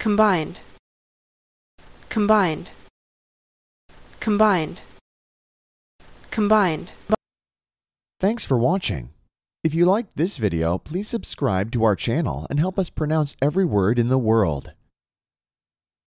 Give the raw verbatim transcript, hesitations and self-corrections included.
combined, combined, combined, combined. Thanks for watching. If you liked this video, please subscribe to our channel and help us pronounce every word in the world.